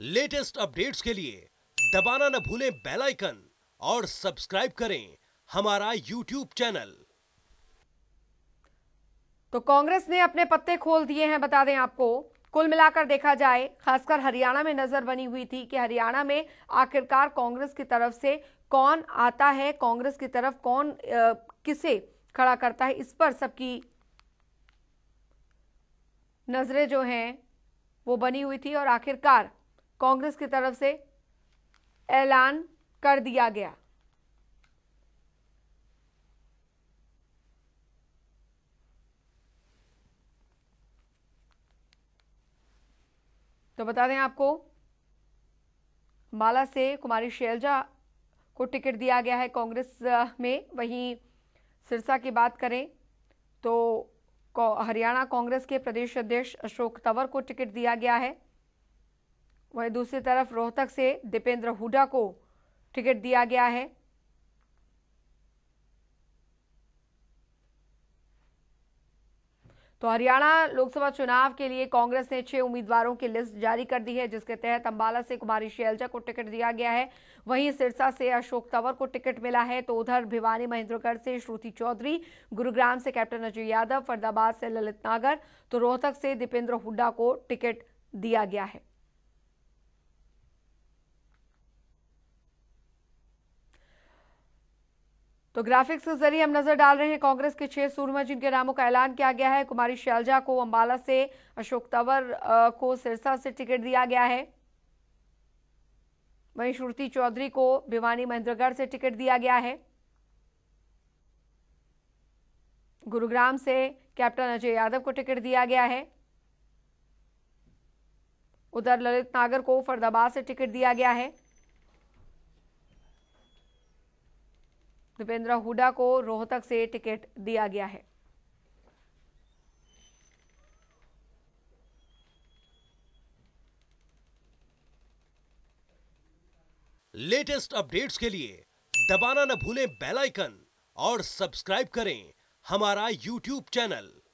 Latest updates के लिए दबाना न भूलें बेल आइकन और सब्सक्राइब करें हमारा यूट्यूब चैनल। तो कांग्रेस ने अपने पत्ते खोल दिए हैं, बता दें आपको। कुल मिलाकर देखा जाए, खासकर हरियाणा में नजर बनी हुई थी कि हरियाणा में आखिरकार कांग्रेस की तरफ से कौन आता है, कांग्रेस की तरफ कौन किसे खड़ा करता है, इस पर सबकी नजरें जो हैं वो बनी हुई थी और आखिरकार कांग्रेस की तरफ से ऐलान कर दिया गया। तो बता दें आपको, माला से कुमारी शैलजा को टिकट दिया गया है कांग्रेस में। वहीं सिरसा की बात करें तो हरियाणा कांग्रेस के प्रदेश अध्यक्ष अशोक तंवर को टिकट दिया गया है। वहीं दूसरी तरफ रोहतक से दीपेंद्र हुड्डा को टिकट दिया गया है। तो हरियाणा लोकसभा चुनाव के लिए कांग्रेस ने 6 उम्मीदवारों की लिस्ट जारी कर दी है, जिसके तहत अंबाला से कुमारी शैलजा को टिकट दिया गया है। वहीं सिरसा से अशोक तंवर को टिकट मिला है, तो उधर भिवानी महेंद्रगढ़ से श्रुति चौधरी, गुरुग्राम से कैप्टन अजय यादव, फरीदाबाद से ललित नागर, तो रोहतक से दीपेंद्र हुड्डा को टिकट दिया गया है। तो ग्राफिक्स के जरिए हम नजर डाल रहे हैं कांग्रेस के 6 सूरमा जिनके नामों का ऐलान किया गया है। कुमारी शैलजा को अंबाला से, अशोक तंवर को सिरसा से टिकट दिया गया है। वहीं श्रुति चौधरी को भिवानी महेंद्रगढ़ से टिकट दिया गया है। गुरुग्राम से कैप्टन अजय यादव को टिकट दिया गया है। उधर ललित नागर को फरीदाबाद से टिकट दिया गया है। दीपेंद्र हुड्डा को रोहतक से टिकट दिया गया है। लेटेस्ट अपडेट्स के लिए दबाना न भूलें बेल आइकन और सब्सक्राइब करें हमारा YouTube चैनल।